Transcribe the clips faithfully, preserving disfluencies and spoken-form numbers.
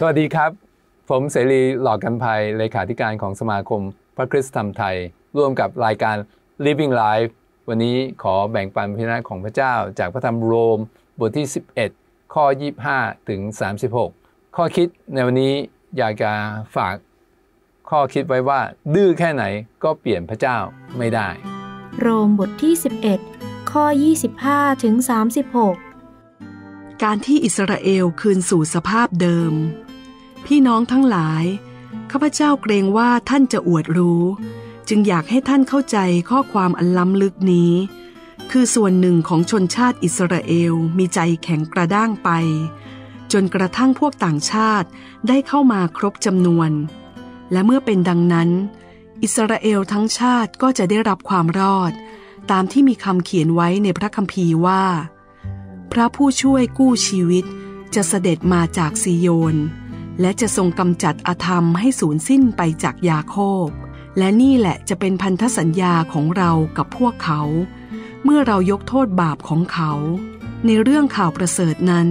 สวัสดีครับผมเสรีหล่อกำไพเลขาธิการของสมาคมพระคริสตธรรมไทยร่วมกับรายการ Living Life วันนี้ขอแบ่งปันพระคุณของพระเจ้าจากพระธรรมโรมบทที่สิบเอ็ดข้อยี่สิบห้าถึงสามสิบหกข้อคิดในวันนี้อยากจะฝากข้อคิดไว้ว่าดื้อแค่ไหนก็เปลี่ยนพระเจ้าไม่ได้โรมบทที่สิบเอ็ดข้อยี่สิบห้าถึงสามสิบหกการที่อิสราเอลคืนสู่สภาพเดิมพี่น้องทั้งหลายข้าพเจ้าเกรงว่าท่านจะอวดรู้จึงอยากให้ท่านเข้าใจข้อความอันล้ำลึกนี้คือส่วนหนึ่งของชนชาติอิสราเอลมีใจแข็งกระด้างไปจนกระทั่งพวกต่างชาติได้เข้ามาครบจำนวนและเมื่อเป็นดังนั้นอิสราเอลทั้งชาติก็จะได้รับความรอดตามที่มีคำเขียนไว้ในพระคัมภีร์ว่าพระผู้ช่วยกู้ชีวิตจะเสด็จมาจากซีโยนและจะทรงกำจัดอธรรมให้สูญสิ้นไปจากยาโคบและนี่แหละจะเป็นพันธสัญญาของเรากับพวกเขาเมื่อเรายกโทษบาปของเขาในเรื่องข่าวประเสริฐนั้น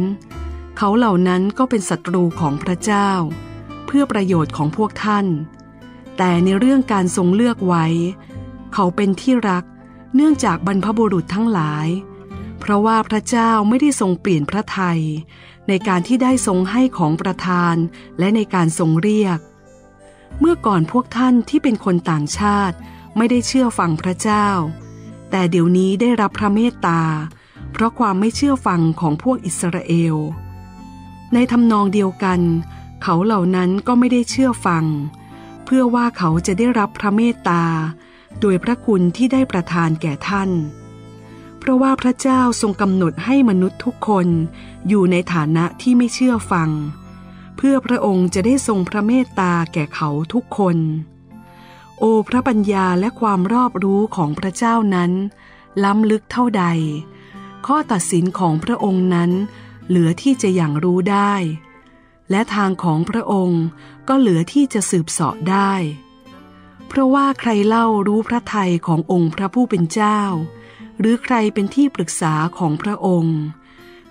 เขาเหล่านั้นก็เป็นศัตรูของพระเจ้าเพื่อประโยชน์ของพวกท่านแต่ในเรื่องการทรงเลือกไว้เขาเป็นที่รักเนื่องจากบรรพบุรุษทั้งหลายเพราะว่าพระเจ้าไม่ได้ทรงเปลี่ยนพระทัยในการที่ได้ทรงให้ของประทานและในการทรงเรียกเมื่อก่อนพวกท่านที่เป็นคนต่างชาติไม่ได้เชื่อฟังพระเจ้าแต่เดี๋ยวนี้ได้รับพระเมตตาเพราะความไม่เชื่อฟังของพวกอิสราเอลในทำนองเดียวกันเขาเหล่านั้นก็ไม่ได้เชื่อฟังเพื่อว่าเขาจะได้รับพระเมตตาโดยพระคุณที่ได้ประทานแก่ท่านเพราะว่าพระเจ้าทรงกำหนดให้มนุษย์ทุกคนอยู่ในฐานะที่ไม่เชื่อฟังเพื่อพระองค์จะได้ทรงพระเมตตาแก่เขาทุกคนโอพระปัญญาและความรอบรู้ของพระเจ้านั้นล้ำลึกเท่าใดข้อตัดสินของพระองค์นั้นเหลือที่จะอย่างรู้ได้และทางของพระองค์ก็เหลือที่จะสืบเสาะได้เพราะว่าใครเล่ารู้พระทัยขององค์พระผู้เป็นเจ้าหรือใครเป็นที่ปรึกษาของพระองค์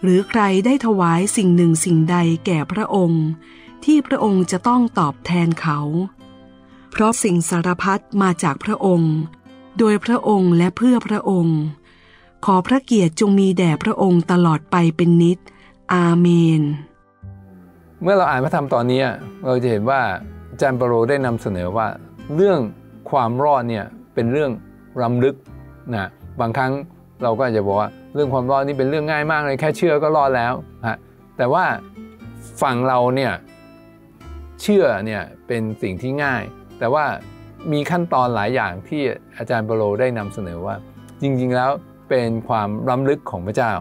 หรือใครได้ถวายสิ่งหนึ่งสิ่งใดแก่พระองค์ที่พระองค์จะต้องตอบแทนเขาเพราะสิ่งสารพัดมาจากพระองค์โดยพระองค์และเพื่อพระองค์ขอพระเกียรติจงมีแด่พระองค์ตลอดไปเป็นนิจอาเมนเมื่อเราอ่านพระธรรมตอนนี้เราจะเห็นว่าอาจารย์เปาโลได้นำเสนอว่าเรื่องความรอดเนี่ยเป็นเรื่องรำลึกนะบางครั้งเราก็อาจจะบอกว่าเรื่องความรอดนี่เป็นเรื่องง่ายมากเลยแค่เชื่อก็รอดแล้วฮะแต่ว่าฝั่งเราเนี่ยเชื่อเนี่ยเป็นสิ่งที่ง่ายแต่ว่ามีขั้นตอนหลายอย่างที่อาจารย์เปาโลได้นำเสนอว่าจริงๆแล้วเป็นความรำลึกของพระเจ้า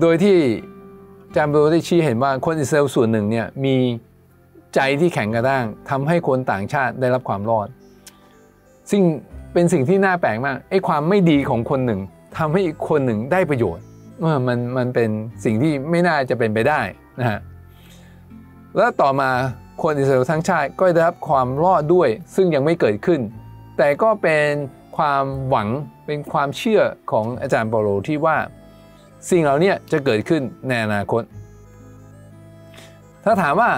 โดยที่อาจารย์เปาโลได้ชี้เห็นว่าคนอิสราเอลส่วนหนึ่งเนี่ยมีใจที่แข็งกระด้างทำให้คนต่างชาติได้รับความรอดซึ่งเป็นสิ่งที่น่าแปลกมากไอ้ความไม่ดีของคนหนึ่งทำให้อีกคนหนึ่งได้ประโยชน์มันมันเป็นสิ่งที่ไม่น่าจะเป็นไปได้นะฮะแล้วต่อมาคนอิสราเอลทั้งชาติก็ได้รับความรอดด้วยซึ่งยังไม่เกิดขึ้นแต่ก็เป็นความหวังเป็นความเชื่อของอาจารย์เปาโลที่ว่าสิ่งเหล่านี้จะเกิดขึ้นในอนาคตถ้าถามว่า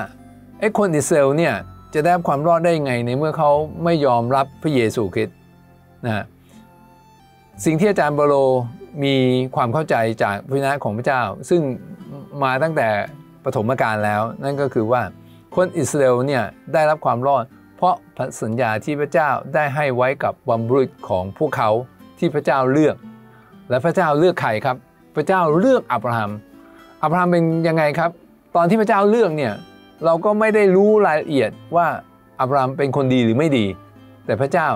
ไอ้คนอิสราเอลเนี่ยจะได้รับความรอดได้ยังไงในเมื่อเขาไม่ยอมรับพระเยซูคริสต์นะสิ่งที่อาจารย์เปาโลมีความเข้าใจจากพระวจนะของพระเจ้าซึ่งมาตั้งแต่ปฐมกาลแล้วนั่นก็คือว่าคนอิสราเอลเนี่ยได้รับความรอดเพราะพันธสัญญาที่พระเจ้าได้ให้ไว้กับบรรพบุรุษของพวกเขาที่พระเจ้าเลือกและพระเจ้าเลือกใครครับพระเจ้าเลือกอับราฮัมอับราฮัมเป็นยังไงครับตอนที่พระเจ้าเลือกเนี่ยเราก็ไม่ได้รู้รายละเอียดว่าอับราฮัมเป็นคนดีหรือไม่ดีแต่พระเจ้า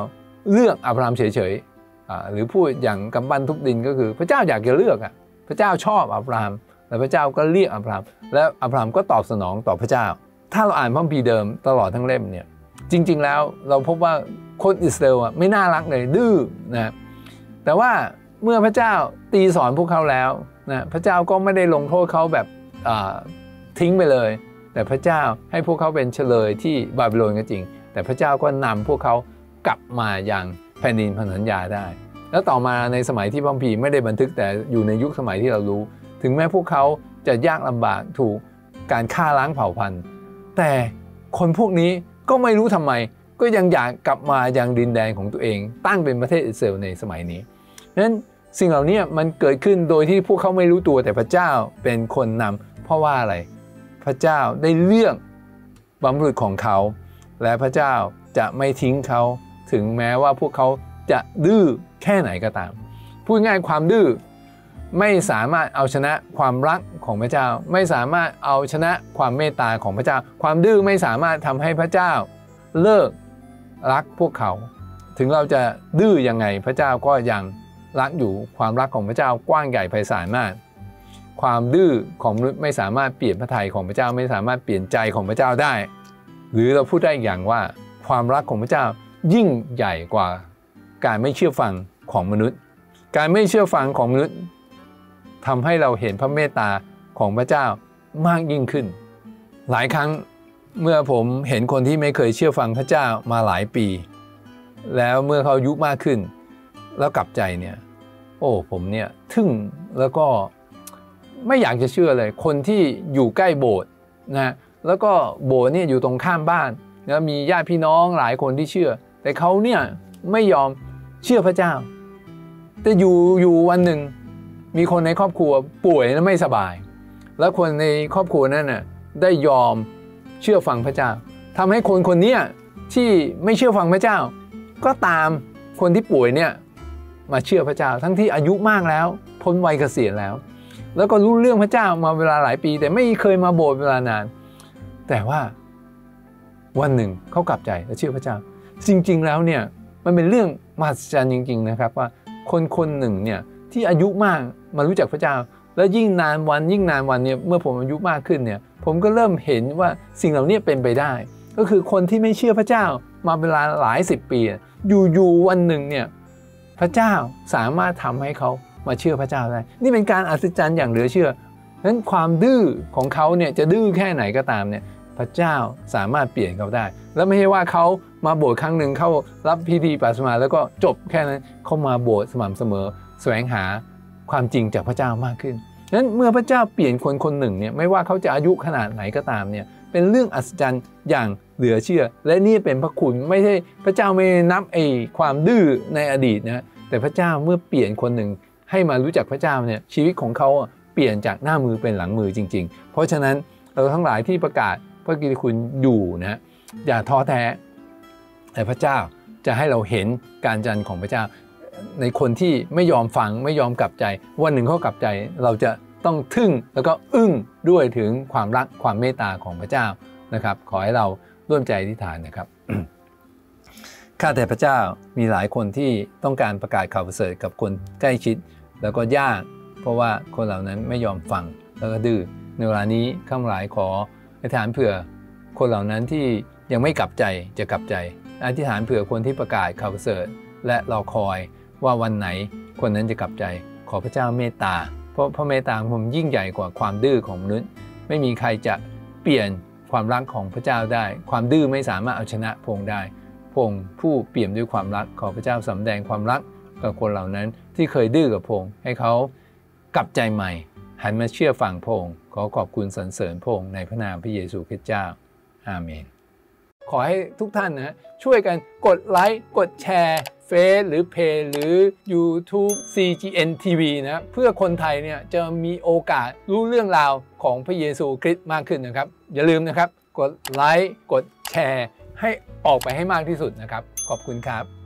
เลือกอับราฮัมเฉยๆหรือพูดอย่างกำปั้นทุบดินก็คือพระเจ้าอยากจะเลือกอ่ะพระเจ้าชอบอับราฮัมและพระเจ้าก็เรียกอับราฮัมและอับราฮัมก็ตอบสนองต่อพระเจ้าถ้าเราอ่านพระคัมภีร์เดิมตลอดทั้งเล่มเนี่ยจริงๆแล้วเราพบว่าคนอิสราเอลไม่น่ารักเลยดื้อนะแต่ว่าเมื่อพระเจ้าตีสอนพวกเขาแล้วนะพระเจ้าก็ไม่ได้ลงโทษเขาแบบทิ้งไปเลยแต่พระเจ้าให้พวกเขาเป็นเฉลยที่บาบิโลนก็จริงแต่พระเจ้าก็นำพวกเขากลับมาอย่างแผ่นดินพันธสัญญาได้แล้วต่อมาในสมัยที่พระคัมภีร์ไม่ได้บันทึกแต่อยู่ในยุคสมัยที่เรารู้ถึงแม้พวกเขาจะยากลำบากถูกการฆ่าล้างเผ่าพันธุ์ แต่คนพวกนี้ก็ไม่รู้ทำไมก็ยังอยากกลับมายังดินแดนของตัวเองตั้งเป็นประเทศอิสราเอลในสมัยนี้นั้นสิ่งเหล่านี้มันเกิดขึ้นโดยที่พวกเขาไม่รู้ตัวแต่พระเจ้าเป็นคนนำเพราะว่าอะไรพระเจ้าได้เลือกบรรพบุรุษของเขาและพระเจ้าจะไม่ทิ้งเขาถึงแม้ว่าพวกเขาจะดื้อแค่ไหนก็ตามพูดง่ายความดื้อไม่สามารถเอาชนะความรักของพระเจ้าไม่สามารถเอาชนะความเมตตาของพระเจ้าความดื้อไม่สามารถทำให้พระเจ้าเลิกรักพวกเขาถึงเราจะดื้อยังไงพระเจ้าก็ยังรักอยู่ความรักของพระเจ้ากว้างใหญ่ไพศาลมากความดื้อของมนุษย์ไม่สามารถเปลี่ยนพระทัยของพระเจ้าไม่สามารถเปลี่ยนใจของพระเจ้าได้หรือเราพูดได้อย่างว่าความรักของพระเจ้ายิ่งใหญ่กว่าการไม่เชื่อฟังของมนุษย์การไม่เชื่อฟังของมนุษย์ทำให้เราเห็นพระเมตตาของพระเจ้ามากยิ่งขึ้นหลายครั้งเมื่อผมเห็นคนที่ไม่เคยเชื่อฟังพระเจ้ามาหลายปีแล้วเมื่อเขาอายุมากขึ้นแล้วกลับใจเนี่ยโอ้ผมเนี่ยทึ่งแล้วก็ไม่อยากจะเชื่อเลยคนที่อยู่ใกล้โบสถ์นะแล้วก็โบสถ์เนี่ยอยู่ตรงข้ามบ้านแล้วมีญาติพี่น้องหลายคนที่เชื่อแต่เขาเนี่ยไม่ยอมเชื่อพระเจ้าแต่อยู่อยู่วันหนึ่งมีคนในครอบครัวป่วยและไม่สบายแล้วคนในครอบครัวนั้นน่ะได้ยอมเชื่อฟังพระเจ้าทำให้คนคนนี้ที่ไม่เชื่อฟังพระเจ้าก็ตามคนที่ป่วยเนี่ยมาเชื่อพระเจ้าทั้งที่อายุมากแล้วพ้นวัยเกษียณแล้วแล้วก็รู้เรื่องพระเจ้ามาเวลาหลายปีแต่ไม่เคยมาโบสถ์เวลานานแต่ว่าวันหนึ่งเขากลับใจและเชื่อพระเจ้าจริงๆแล้วเนี่ยมันเป็นเรื่องมหัศจรรย์จริงๆนะครับว่าคนคนหนึ่งเนี่ยที่อายุมากมารู้จักพระเจ้าและยิ่งนานวันยิ่งนานวันเนี่ยเมื่อผมอายุมากขึ้นเนี่ยผมก็เริ่มเห็นว่าสิ่งเหล่านี้เป็นไปได้ก็คือคนที่ไม่เชื่อพระเจ้ามาเวลาหลายสิบปีอยู่ๆวันหนึ่งเนี่ยพระเจ้าสามารถทำให้เขามาเชื่อพระเจ้าได้นี่เป็นการอัศจรรย์อย่างเหลือเชื่อดังนั้นความดื้อของเขาเนี่ยจะดื้อแค่ไหนก็ตามเนี่ยพระเจ้าสามารถเปลี่ยนเขาได้แล้วไม่ใช่ว่าเขามาโบสถ์ครั้งหนึ่งเข้ารับพิธีปาสมาแล้วก็จบแค่นั้นเขามาโบสถ์สม่ำเสมอแสวงหาความจริงจากพระเจ้ามากขึ้นดังนั้นเมื่อพระเจ้าเปลี่ยนคนคนหนึ่งเนี่ยไม่ว่าเขาจะอายุขนาดไหนก็ตามเนี่ยเป็นเรื่องอัศจรรย์อย่างเหลือเชื่อและนี่เป็นพระคุณไม่ใช่พระเจ้าไม่นับไอ้ความดื้อในอดีตนะแต่พระเจ้าเมื่อเปลี่ยนคนหนึ่งให้มารู้จักพระเจ้าเนี่ยชีวิตของเขาเปลี่ยนจากหน้ามือเป็นหลังมือจริงๆเพราะฉะนั้นเราทั้งหลายที่ประกาศพระกิตติคุณอยู่นะอย่าท้อแท้แต่พระเจ้าจะให้เราเห็นการจันทร์ของพระเจ้าในคนที่ไม่ยอมฟังไม่ยอมกลับใจวันหนึ่งเขากลับใจเราจะต้องทึ่งแล้วก็อึ้งด้วยถึงความรักความเมตตาของพระเจ้านะครับขอให้เราร่วมใจอธิษฐานนะครับ ข้าแต่พระเจ้ามีหลายคนที่ต้องการประกาศข่าวประเสริฐกับคนใกล้ชิดแล้วก็ยากเพราะว่าคนเหล่านั้นไม่ยอมฟังแล้วก็ดื้อในเวลานี้ข้าหลายขออธิษฐานเผื่อคนเหล่านั้นที่ยังไม่กลับใจจะกลับใจอธิษฐานเผื่อคนที่ประกาศข่าวประเสริฐและรอคอยว่าวันไหนคนนั้นจะกลับใจขอพระเจ้าเมตตาเพราะพระเมตตาของผมยิ่งใหญ่กว่าความดื้อของมนุษย์ไม่มีใครจะเปลี่ยนความรักของพระเจ้าได้ความดื้อไม่สามารถเอาชนะพงได้พงผู้เปี่ยมด้วยความรักขอพระเจ้าสำแดงความรักกับคนเหล่านั้นที่เคยดื้อกับพงให้เขากลับใจใหม่หันมาเชื่อฟังพงขอขอบคุณสรรเสริญพงในพระนามพระเยซูคริสต์เจ้าอาเมนขอให้ทุกท่านนะช่วยกันกดไลค์กดแชร์เฟซหรือเพจหรือ YouTube ซี จี เอ็น ที วี นะเพื่อคนไทยเนี่ยจะมีโอกาสรู้เรื่องราวของพระเยซูคริสต์มากขึ้นนะครับอย่าลืมนะครับกดไลค์กดแชร์ให้ออกไปให้มากที่สุดนะครับขอบคุณครับ